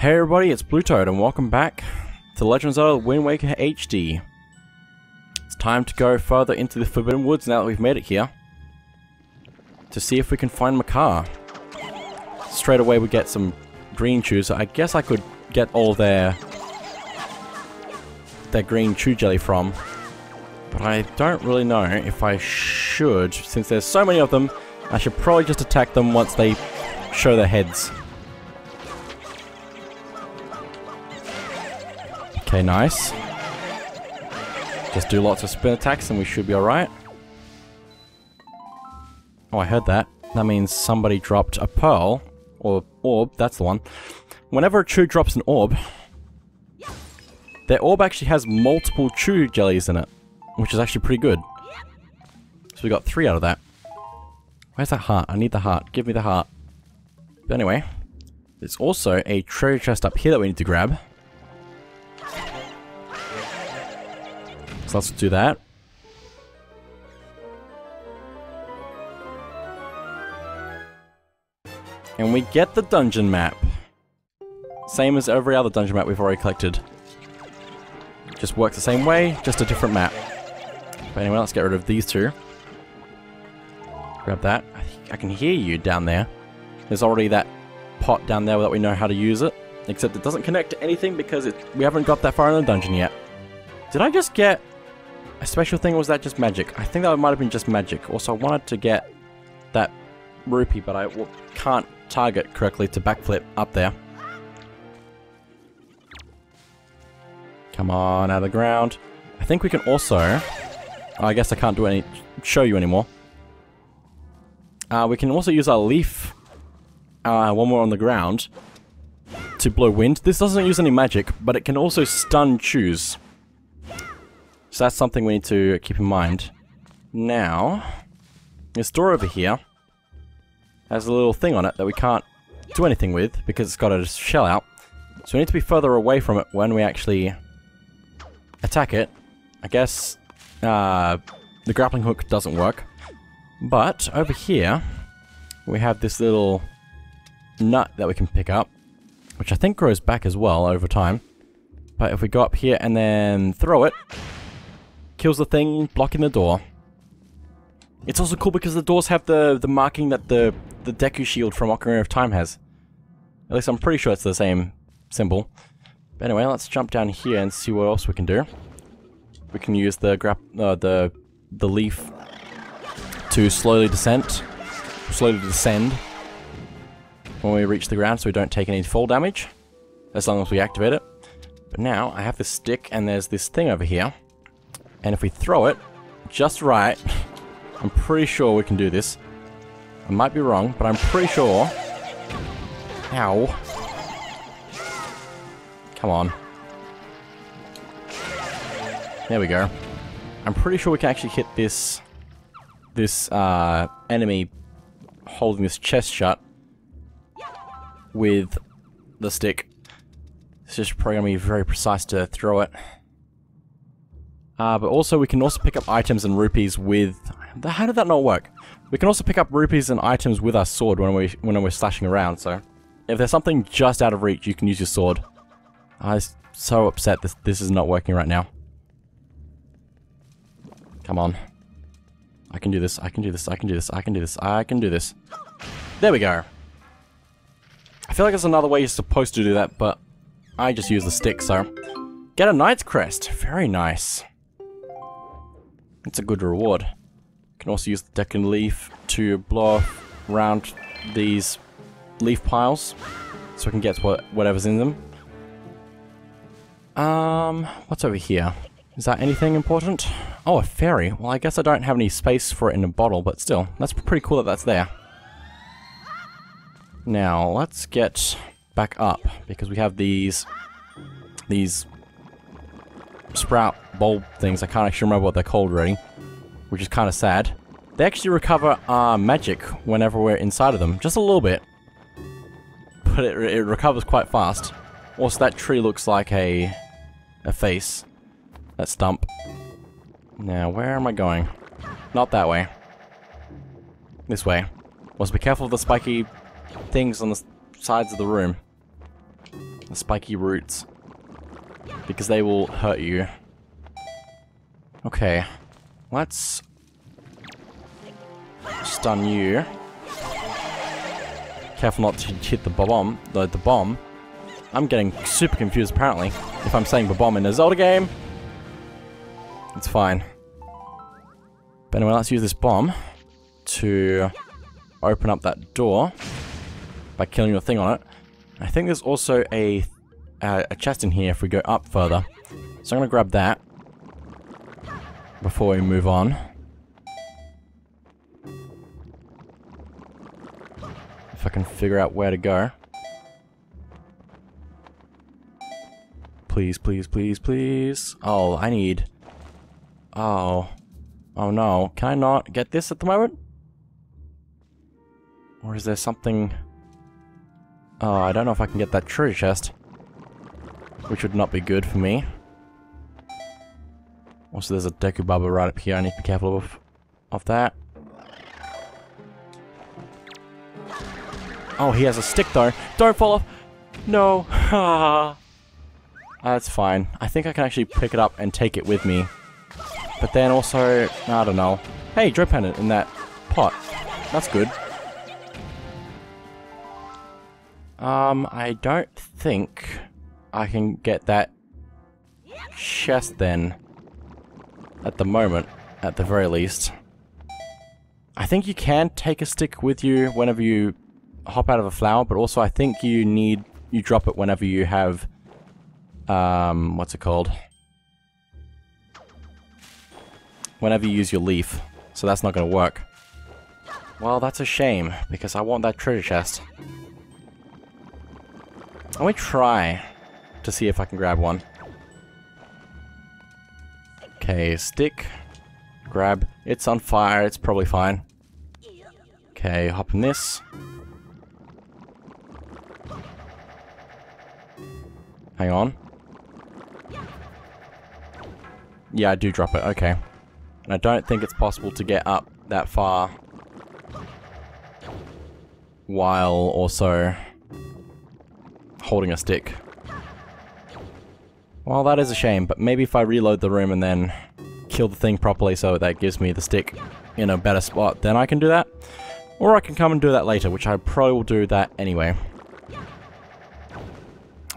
Hey everybody, it's BlueToad and welcome back to The Legend of Zelda The Wind Waker HD. It's time to go further into the Forbidden Woods now that we've made it here. To see if we can find Makar. Straight away we get some green chews, so I guess I could get all their green chew jelly from. But I don't really know if I should, since there's so many of them, I should probably just attack them once they show their heads. Okay, nice. Just do lots of spin attacks and we should be alright. Oh, I heard that. That means somebody dropped a pearl. Or orb, that's the one. Whenever a chew drops an orb, their orb actually has multiple chew jellies in it, which is actually pretty good. So we got 3 out of that. Where's that heart? I need the heart. Give me the heart. But anyway, there's also a treasure chest up here that we need to grab. So let's do that. And we get the dungeon map. Same as every other dungeon map we've already collected. Just works the same way, just a different map. But anyway, let's get rid of these two. Grab that. I can hear you down there. There's already that pot down there that we know how to use it. Except it doesn't connect to anything because we haven't got that far in the dungeon yet. Did I just get a special thing, or was that just magic? I think that might have been just magic. Also, I wanted to get that rupee, but I can't target correctly to backflip up there. Come on, out of the ground. I think we can also... Oh, I guess I can't do any... show you anymore. We can also use our leaf when we're on the ground to blow wind. This doesn't use any magic, but it can also stun chews. So that's something we need to keep in mind. Now, this door over here has a little thing on it that we can't do anything with because it's got a shell out. So we need to be further away from it when we actually attack it. I guess the grappling hook doesn't work. But over here, we have this little nut that we can pick up, which I think grows back as well over time. But if we go up here and then throw it, kills the thing, blocking the door. It's also cool because the doors have the marking that the Deku Shield from Ocarina of Time has. At least I'm pretty sure it's the same symbol. But anyway, let's jump down here and see what else we can do. We can use the leaf to slowly descend when we reach the ground, so we don't take any fall damage, as long as we activate it. But now I have this stick, and there's this thing over here. And if we throw it just right, I'm pretty sure we can do this. I might be wrong, but I'm pretty sure. Ow. Come on. There we go. I'm pretty sure we can actually hit this enemy holding this chest shut with the stick. It's just probably gonna be very precise to throw it. But also, we can also pick up items and rupees with... How did that not work? We can also pick up rupees and items with our sword when we're slashing around, so... If there's something just out of reach, you can use your sword. I'm so upset this is not working right now. Come on. I can do this, I can do this, I can do this, I can do this, I can do this. There we go. I feel like there's another way you're supposed to do that, but... I just use the stick, so... Get a knight's crest! Very nice. It's a good reward. You can also use the Deku Leaf to blow around these leaf piles, so we can get whatever's in them. What's over here? Is that anything important? Oh, a fairy. Well, I guess I don't have any space for it in a bottle, but still, that's pretty cool that that's there. Now, let's get back up, because we have these sprout bulb things. I can't actually remember what they're called already, which is kind of sad. They actually recover our magic whenever we're inside of them, just a little bit, but it recovers quite fast. Also, that tree looks like a face. That stump. Now, where am I going? Not that way. This way. Also, be careful of the spiky things on the sides of the room. the spiky roots, because they will hurt you. Okay, let's stun you. Careful not to hit the bomb. The bomb. I'm getting super confused apparently if I'm saying the bomb in a Zelda game. It's fine. But anyway, let's use this bomb to open up that door by killing the thing on it. I think there's also a chest in here if we go up further. So I'm gonna grab that before we move on. If I can figure out where to go. Please, please, please, please. Oh, I need... Oh. Oh no. Can I not get this at the moment? Or is there something... Oh, I don't know if I can get that treasure chest. Which would not be good for me. Also, there's a Deku Baba right up here. I need to be careful of that. Oh, he has a stick though. Don't fall off. No. That's fine. I think I can actually pick it up and take it with me. But then also, I don't know. Hey, drop pendant in that pot. That's good. I don't think I can get that chest then. At the moment, at the very least. I think you can take a stick with you whenever you hop out of a flower, but also I think you drop it whenever you have, what's it called? Whenever you use your leaf. So that's not going to work. Well, that's a shame, because I want that treasure chest. Let me try to see if I can grab one. Okay, stick, grab, it's on fire, it's probably fine. Okay, hop in this. Hang on. Yeah, I do drop it, okay. And I don't think it's possible to get up that far while also holding a stick. Well, that is a shame, but maybe if I reload the room and then kill the thing properly so that gives me the stick in a better spot, then I can do that. Or I can come and do that later, which I probably will do that anyway.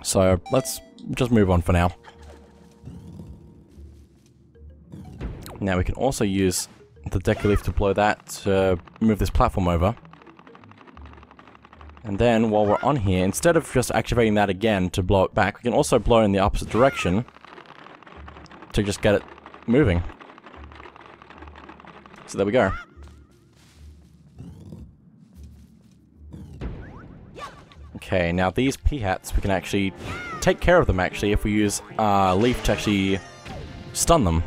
So, let's just move on for now. Now we can also use the Deku Leaf to blow that to move this platform over. And then, while we're on here, instead of just activating that again to blow it back, we can also blow in the opposite direction to just get it moving. So there we go. Okay, now these Peahats, we can actually take care of them, actually, if we use Leaf to actually stun them.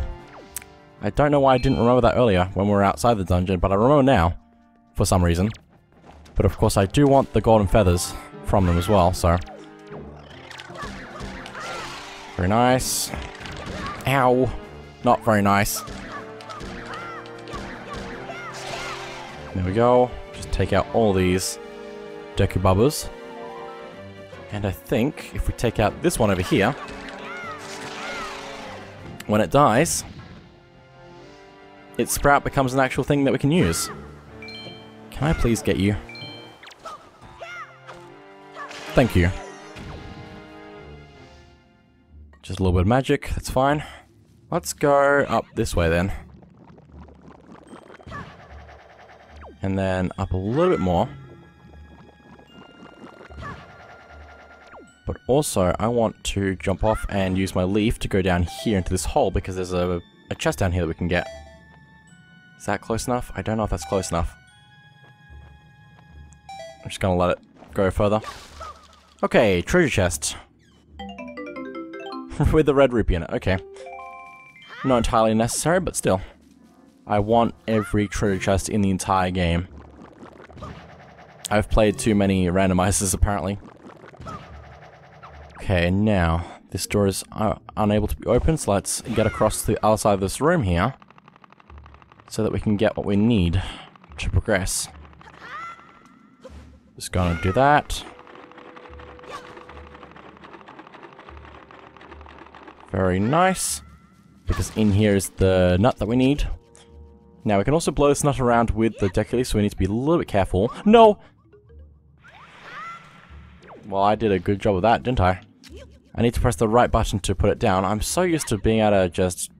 I don't know why I didn't remember that earlier when we were outside the dungeon, but I remember now, for some reason. But of course, I do want the golden feathers from them as well, so. Very nice. Ow. Not very nice. There we go. Just take out all these Deku Babas. And I think if we take out this one over here, when it dies, its sprout becomes an actual thing that we can use. Can I please get you? Thank you. Just a little bit of magic, that's fine. Let's go up this way then. And then up a little bit more. But also, I want to jump off and use my leaf to go down here into this hole because there's a chest down here that we can get. Is that close enough? I don't know if that's close enough. I'm just gonna let it go further. Okay, treasure chest. With the red rupee in it, okay. Not entirely necessary, but still. I want every treasure chest in the entire game. I've played too many randomizers, apparently. Okay, now, this door is unable to be opened, so let's get across to the other side of this room here, so that we can get what we need to progress. Just gonna do that. Very nice. Because in here is the nut that we need. Now we can also blow this nut around with the Deku Leaf, so we need to be a little bit careful. No! Well, I did a good job of that, didn't I? I need to press the right button to put it down. I'm so used to being able to just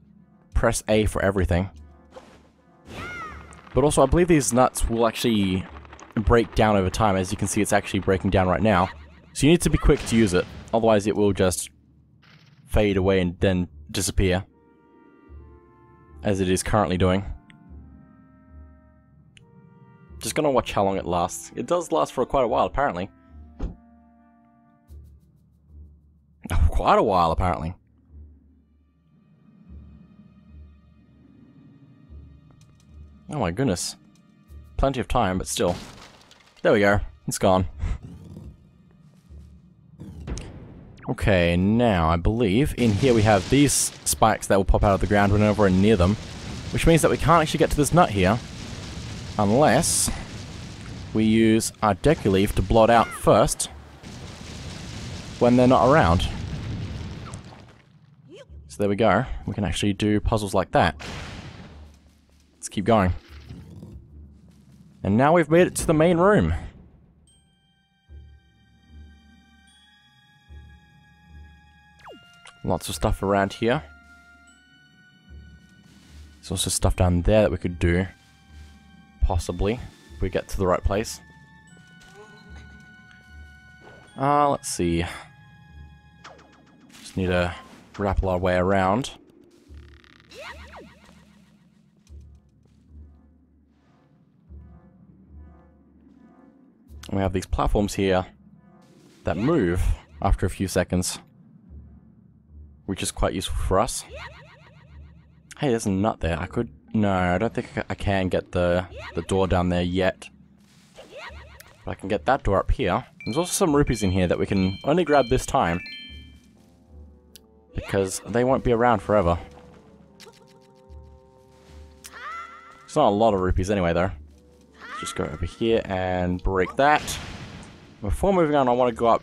press A for everything. But also, I believe these nuts will actually break down over time. As you can see, it's actually breaking down right now. So you need to be quick to use it. Otherwise, it will just fade away and then disappear. As it is currently doing. Just gonna watch how long it lasts. It does last for quite a while, apparently. Quite a while, apparently. Oh my goodness. Plenty of time, but still. There we go. It's gone. Okay, now I believe in here we have these spikes that will pop out of the ground whenever we're near them. Which means that we can't actually get to this nut here. Unless we use our Deku Leaf to blow it out first when they're not around. So there we go. We can actually do puzzles like that. Let's keep going. And now we've made it to the main room. Lots of stuff around here. There's also stuff down there that we could do. Possibly, if we get to the right place. Let's see. Just need to grapple our way around. And we have these platforms here that move after a few seconds, which is quite useful for us. Hey, there's a nut there. I could... No, I don't think I can get the door down there yet. But I can get that door up here. There's also some rupees in here that we can only grab this time. Because they won't be around forever. It's not a lot of rupees anyway, though. Let's just go over here and break that. Before moving on, I want to go up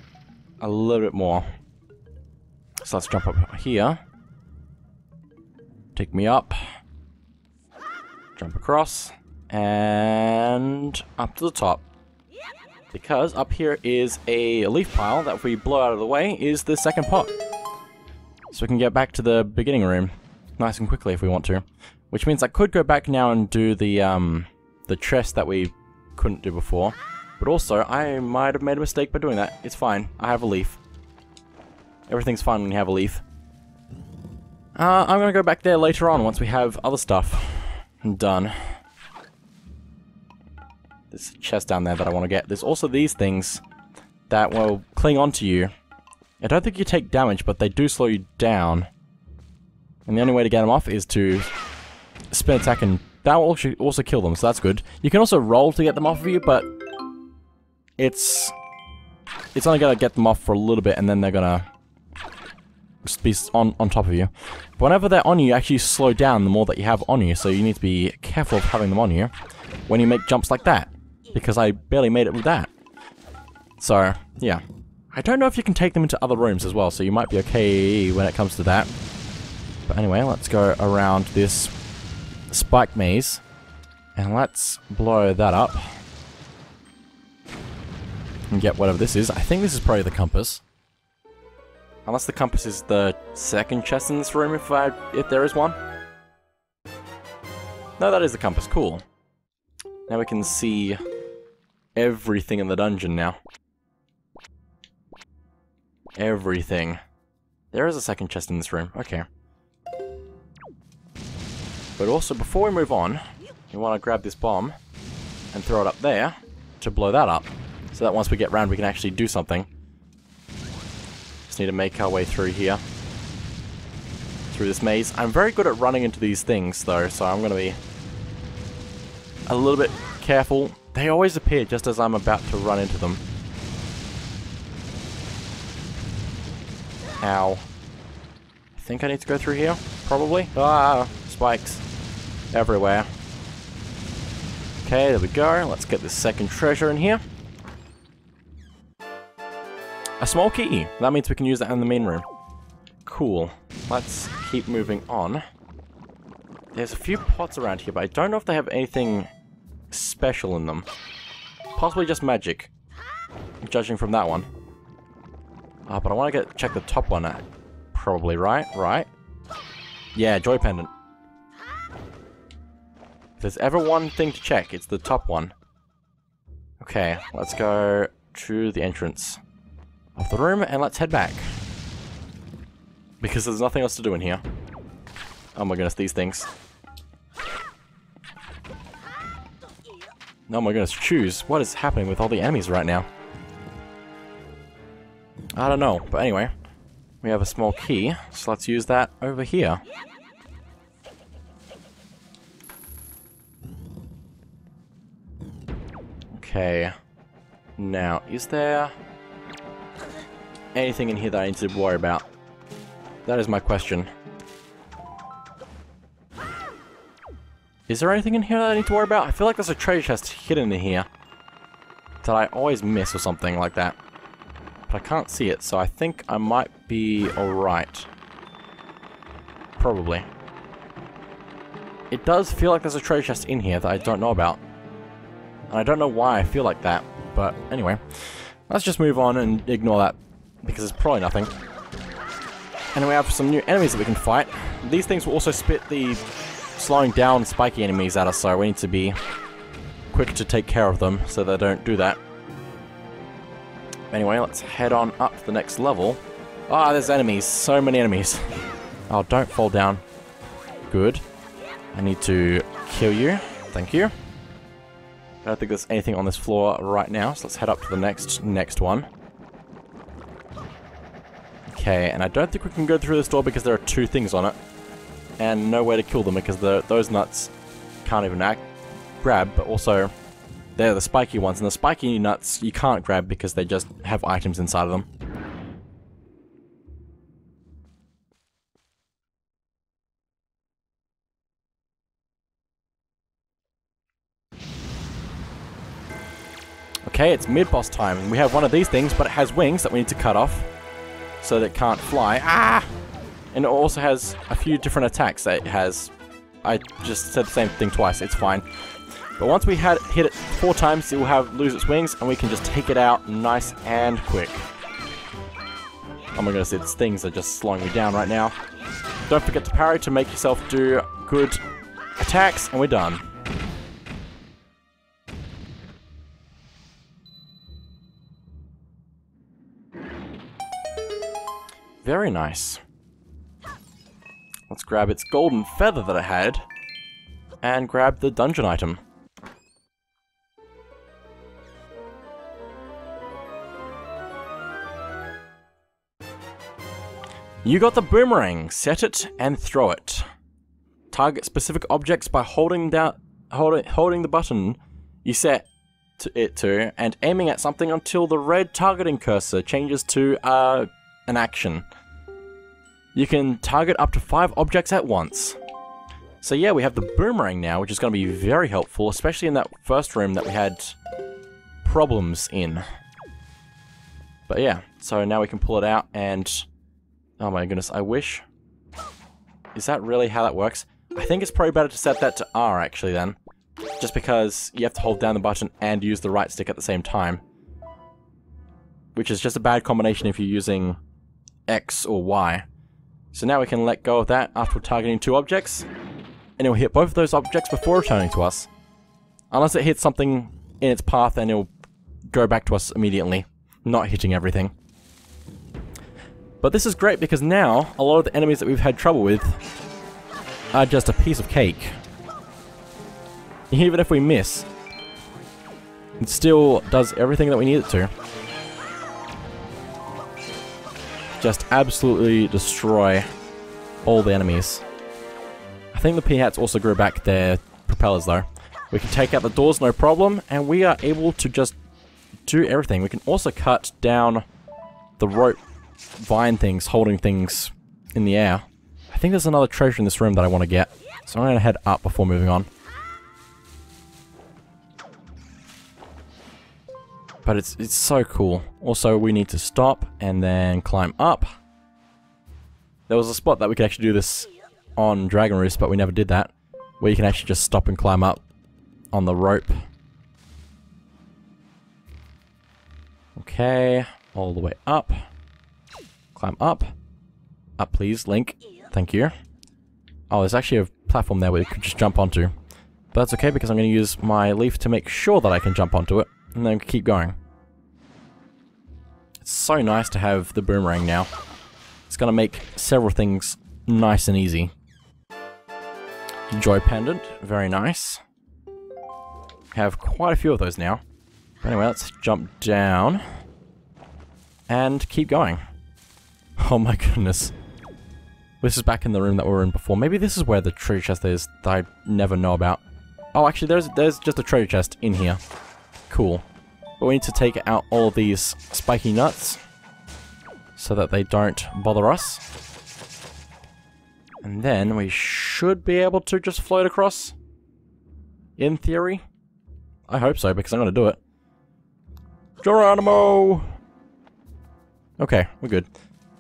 a little bit more. So let's jump up here. Take me up. Jump across, and up to the top. Because up here is a leaf pile that if we blow out of the way is the second pot. So we can get back to the beginning room nice and quickly if we want to. Which means I could go back now and do the chest that we couldn't do before. But also, I might have made a mistake by doing that. It's fine. I have a leaf. Everything's fine when you have a leaf. I'm gonna go back there later on once we have other stuff. I'm done. There's a chest down there that I want to get. There's also these things that will cling onto you. I don't think you take damage, but they do slow you down. And the only way to get them off is to spin attack, and that will also kill them, so that's good. You can also roll to get them off of you, but it's only going to get them off for a little bit, and then they're going to be on top of you. But whenever they're on you, you actually slow down the more that you have on you, so you need to be careful of having them on you when you make jumps like that, because I barely made it with that. So, yeah. I don't know if you can take them into other rooms as well, so you might be okay when it comes to that. But anyway, let's go around this spike maze, and let's blow that up. And get whatever this is. I think this is probably the compass. Unless the compass is the second chest in this room, if there is one. No, that is the compass. Cool. Now we can see everything in the dungeon now. Everything. There is a second chest in this room. Okay. But also, before we move on, we want to grab this bomb and throw it up there to blow that up. So that once we get round, we can actually do something. Just need to make our way through here. Through this maze. I'm very good at running into these things though, so I'm going to be a little bit careful. They always appear just as I'm about to run into them. Ow. I think I need to go through here, probably. Ah, spikes everywhere. Okay, there we go. Let's get this second treasure in here. A small key. That means we can use that in the main room. Cool. Let's keep moving on. There's a few pots around here, but I don't know if they have anything special in them. Possibly just magic, judging from that one. But I want to check the top one out. Probably, right? Right? Yeah, Joy Pendant. If there's ever one thing to check, it's the top one. Okay, let's go to the entrance of the room, and let's head back. Because there's nothing else to do in here. Oh my goodness, these things. Oh my goodness, choose. What is happening with all the enemies right now? I don't know, but anyway. We have a small key, so let's use that over here. Okay. Now, is there anything in here that I need to worry about? That is my question. Is there anything in here that I need to worry about? I feel like there's a treasure chest hidden in here that I always miss or something like that. But I can't see it, so I think I might be alright. Probably. It does feel like there's a treasure chest in here that I don't know about. And I don't know why I feel like that, but anyway. Let's just move on and ignore that, because it's probably nothing. And we have some new enemies that we can fight. These things will also spit the slowing down spiky enemies at us, so we need to be quick to take care of them so they don't do that. Anyway, let's head on up to the next level. Ah, there's enemies. So many enemies. Oh, don't fall down. Good. I need to kill you. Thank you. I don't think there's anything on this floor right now, so let's head up to the next one. Okay, and I don't think we can go through this door because there are two things on it. And no way to kill them because those nuts can't even grab, but also they're the spiky ones. And the spiky nuts you can't grab because they just have items inside of them. Okay, it's mid-boss time. And we have one of these things, but it has wings that we need to cut off. So that it can't fly. Ah! And it also has a few different attacks that it has. I just said the same thing twice, it's fine. But once we hit it 4 times, it will lose its wings, and we can just take it out nice and quick. Oh my goodness, its things are just slowing me down right now. Don't forget to parry to make yourself do good attacks, and we're done. Very nice. Let's grab its golden feather that I had, and grab the dungeon item. You got the boomerang! Set it and throw it. Target specific objects by holding the button you set it to, and aiming at something until the red targeting cursor changes to an action. You can target up to 5 objects at once. So yeah, we have the boomerang now, which is going to be very helpful, especially in that first room that we had problems in. But yeah, so now we can pull it out and... oh my goodness, I wish... is that really how that works? I think it's probably better to set that to R actually then. Just because you have to hold down the button and use the right stick at the same time. Which is just a bad combination if you're using X or Y. So now we can let go of that after targeting 2 objects, and it will hit both of those objects before returning to us. Unless it hits something in its path, and it will go back to us immediately, not hitting everything. But this is great because now, a lot of the enemies that we've had trouble with are just a piece of cake. Even if we miss, it still does everything that we need it to. Just absolutely destroy all the enemies. I think the Peahats also grew back their propellers though. We can take out the doors no problem, and we are able to just do everything. We can also cut down the rope vine things holding things in the air. I think there's another treasure in this room that I want to get, so I'm going to head up before moving on. But it's so cool. Also, we need to stop and then climb up. There was a spot that we could actually do this on Dragon Roost, but we never did that. Where you can actually just stop and climb up on the rope. Okay, all the way up. Climb up. Up please, Link. Thank you. Oh, there's actually a platform there where you could just jump onto. But that's okay because I'm going to use my leaf to make sure that I can jump onto it. And then keep going. It's so nice to have the boomerang now. It's going to make several things nice and easy. Joy pendant, very nice. Have quite a few of those now. But anyway, let's jump down. And keep going. Oh my goodness. This is back in the room that we were in before. Maybe this is where the treasure chest is that I never know about. Oh, actually, there's just a treasure chest in here. Cool. But we need to take out all of these spiky nuts so that they don't bother us. And then we should be able to just float across. In theory. I hope so, because I'm going to do it. Geronimo! Okay, we're good.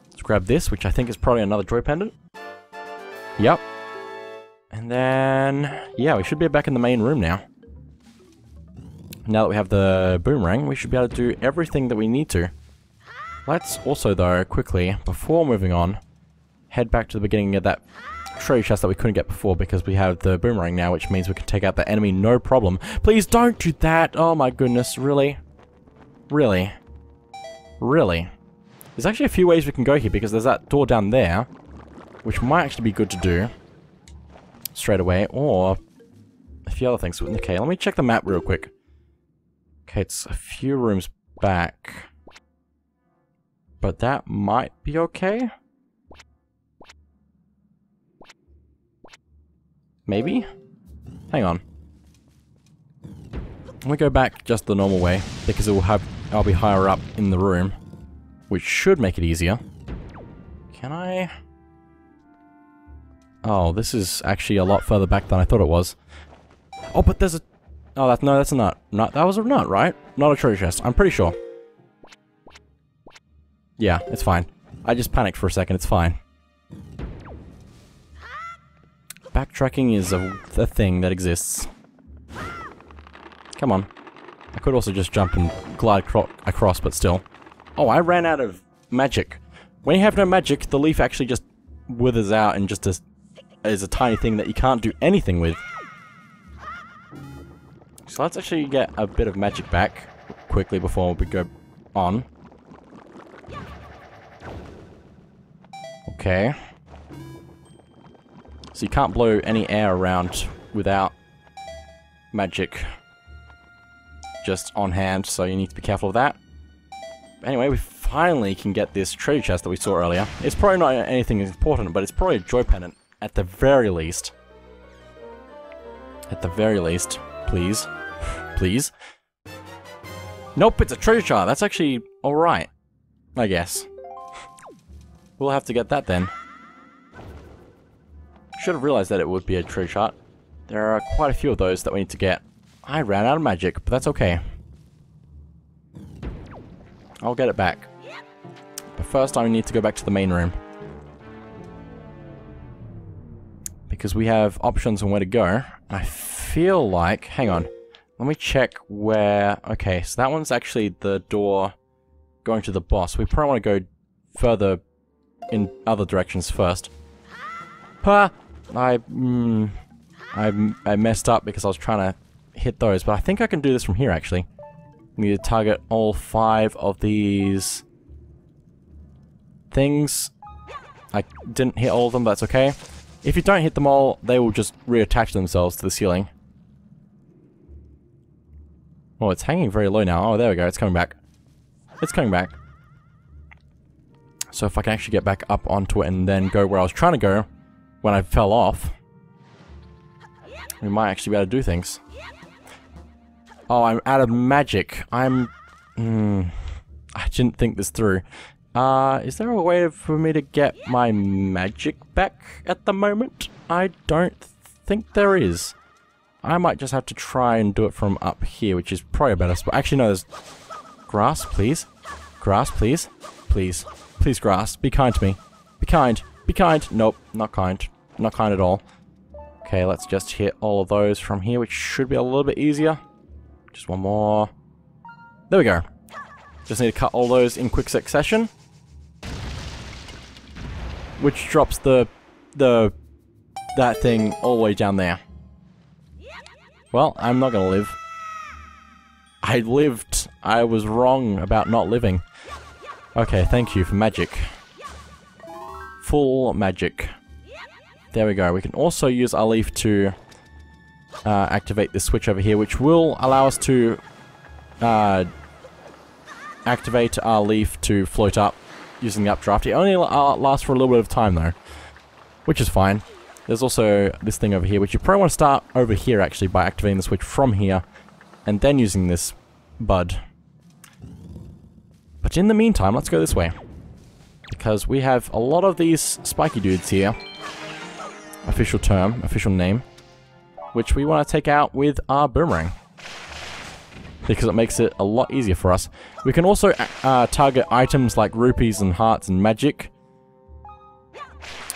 Let's grab this, which I think is probably another joy pendant. Yep. And then, yeah, we should be back in the main room now. Now that we have the boomerang, we should be able to do everything that we need to. Let's also, though, quickly, before moving on, head back to the beginning of that treasure chest that we couldn't get before because we have the boomerang now, which means we can take out the enemy no problem. Please don't do that! Oh my goodness, really? Really? Really? There's actually a few ways we can go here because there's that door down there, which might actually be good to do straight away, or a few other things. Okay, let me check the map real quick. Okay, it's a few rooms back, but that might be okay? Maybe? Hang on. Let me go back just the normal way, because it will have, I'll be higher up in the room, which should make it easier. Can I? Oh, this is actually a lot further back than I thought it was. Oh, but there's a... Oh, that's, no, that's a nut. That was a nut, right? Not a treasure chest, I'm pretty sure. Yeah, it's fine. I just panicked for a second, it's fine. Backtracking is a thing that exists. Come on. I could also just jump and glide across, but still. Oh, I ran out of magic. When you have no magic, the leaf actually just withers out and just is a tiny thing that you can't do anything with. So let's actually get a bit of magic back quickly before we go on. Okay. So you can't blow any air around without magic just on hand, so you need to be careful of that. Anyway, we finally can get this treasure chest that we saw earlier. It's probably not anything important, but it's probably a joy pendant at the very least. At the very least. Please. Please. Nope, it's a treasure chart. That's actually alright, I guess. We'll have to get that then. Should have realized that it would be a treasure chart. There are quite a few of those that we need to get. I ran out of magic, but that's okay. I'll get it back. But first I need to go back to the main room. Because we have options on where to go. I feel like... Hang on. Let me check where... Okay, so that one's actually the door going to the boss. We probably want to go further in other directions first. Ha! I messed up because I was trying to hit those, but I think I can do this from here, actually. We need to target all 5 of these things. I didn't hit all of them, but that's okay. If you don't hit them all, they will just reattach themselves to the ceiling. Oh, it's hanging very low now. Oh, there we go. It's coming back. It's coming back. So if I can actually get back up onto it and then go where I was trying to go when I fell off, we might actually be able to do things. Oh, I'm out of magic. I didn't think this through. Is there a way for me to get my magic back at the moment? I don't think there is. I might just have to try and do it from up here, which is probably a better spot. Actually, no, there's... Grass, please. Grass, please. Please. Please, grass. Be kind to me. Be kind. Be kind. Nope, not kind. Not kind at all. Okay, let's just hit all of those from here, which should be a little bit easier. Just one more. There we go. Just need to cut all those in quick succession. Which drops that thing all the way down there. Well, I'm not gonna live. I lived. I was wrong about not living. Okay, thank you for magic. Full magic. There we go. We can also use our leaf to activate this switch over here, which will allow us to activate our leaf to float up using the updraft. It only lasts for a little bit of time though, which is fine. There's also this thing over here, which you probably want to start over here actually by activating the switch from here and then using this bud. But in the meantime, let's go this way, because we have a lot of these spiky dudes here. Official term, official name, which we want to take out with our boomerang, because it makes it a lot easier for us. We can also target items like rupees and hearts and magic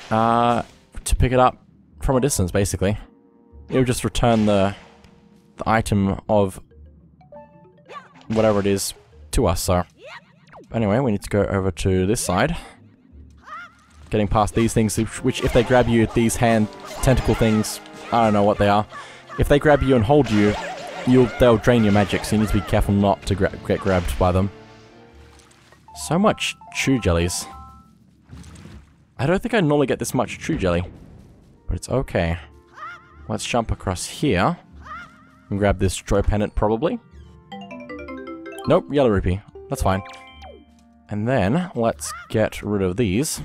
to pick it up from a distance, basically. It'll just return the item of whatever it is to us, so. Anyway, we need to go over to this side. Getting past these things, which if they grab you, these hand tentacle things, I don't know what they are. If they grab you and hold you, they'll drain your magic, so you need to be careful not to get grabbed by them. So much chew jellies. I don't think I normally get this much chew jelly, but it's okay. Let's jump across here and grab this joy pendant, probably. Nope, yellow rupee. That's fine. And then let's get rid of these.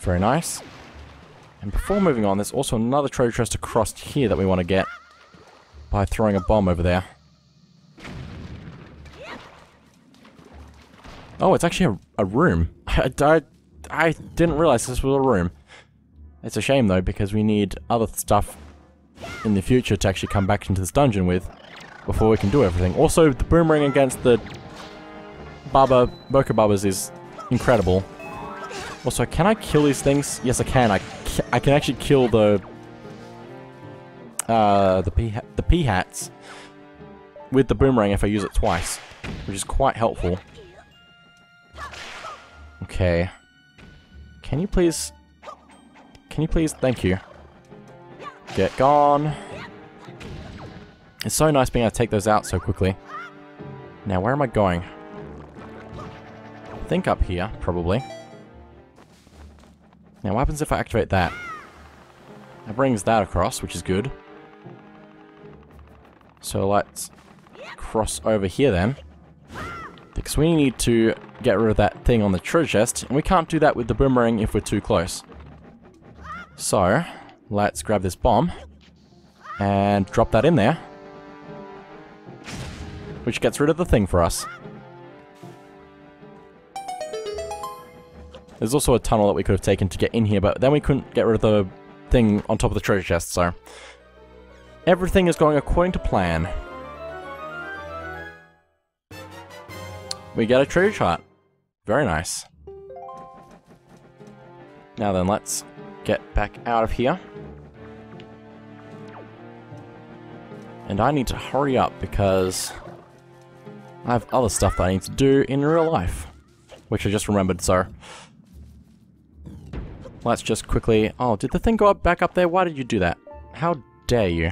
Very nice. And before moving on, there's also another treasure chest across here that we want to get by throwing a bomb over there. Oh, it's actually a room. I didn't realize this was a room. It's a shame though, because we need other stuff in the future to actually come back into this dungeon with before we can do everything. Also, the boomerang against the Baba, Boku Babas is incredible. Also, can I kill these things? Yes, I can. I can actually kill the Peahats with the boomerang if I use it twice, which is quite helpful. Okay. Can you please? Can you please? Thank you. Get gone. It's so nice being able to take those out so quickly. Now, where am I going? I think up here, probably. Now, what happens if I activate that? That brings that across, which is good. So let's cross over here then, because we need to get rid of that thing on the treasure chest, and we can't do that with the boomerang if we're too close. So let's grab this bomb and drop that in there, which gets rid of the thing for us. There's also a tunnel that we could have taken to get in here, but then we couldn't get rid of the thing on top of the treasure chest, so. Everything is going according to plan. We get a treasure chart. Very nice. Now then, let's get back out of here. And I need to hurry up because I have other stuff that I need to do in real life, which I just remembered, so. Let's just quickly... Oh, did the thing go up back up there? Why did you do that? How dare you?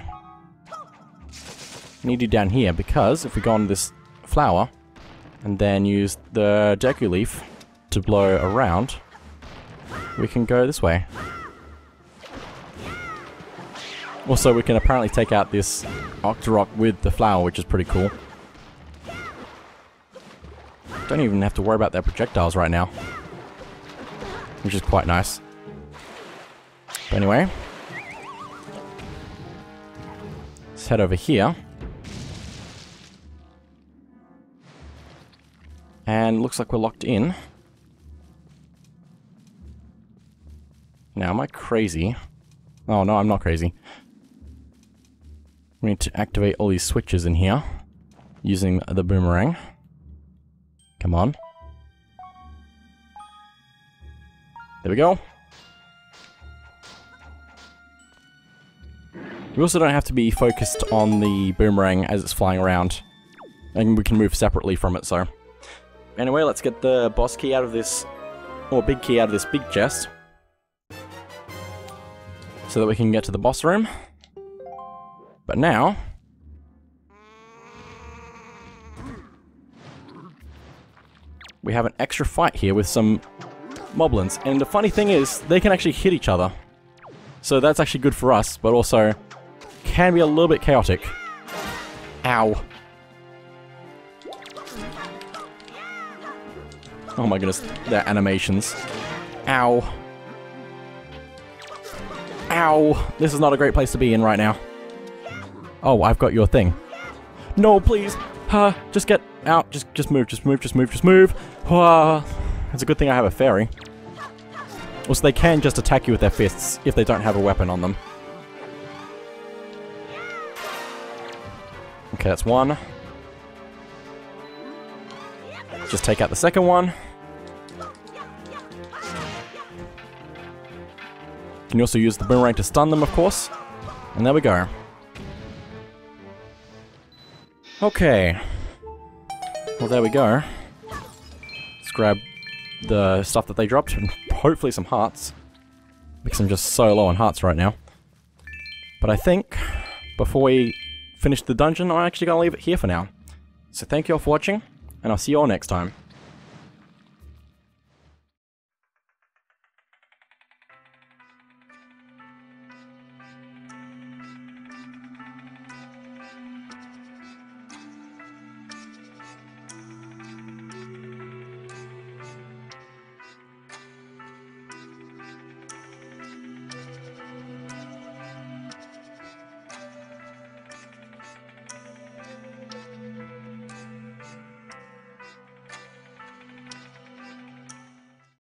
Need you down here, because if we go on this flower and then use the Deku Leaf to blow around, we can go this way. Also, we can apparently take out this Octorok with the flower, which is pretty cool. Don't even have to worry about their projectiles right now, which is quite nice. But anyway, let's head over here. And looks like we're locked in. Now, am I crazy? Oh no, I'm not crazy. We need to activate all these switches in here using the boomerang. Come on. There we go. We also don't have to be focused on the boomerang as it's flying around. And we can move separately from it, so. Anyway, let's get the boss key out of this, or big key out of this big chest. So that we can get to the boss room. But now, we have an extra fight here with some moblins. And the funny thing is, they can actually hit each other. So that's actually good for us, but also can be a little bit chaotic. Ow. Oh my goodness, their animations. Ow. Ow. This is not a great place to be in right now. Oh, I've got your thing. No, please. Just get out. Just move, just move, just move, just move. It's a good thing I have a fairy. Also, they can just attack you with their fists if they don't have a weapon on them. Okay, that's one. Just take out the second one. You can also use the boomerang to stun them, of course. And there we go. Okay. Well, there we go. Let's grab the stuff that they dropped, and hopefully some hearts. Because I'm just so low on hearts right now. But I think, before we finish the dungeon, I'm actually going to leave it here for now. So thank you all for watching, and I'll see you all next time.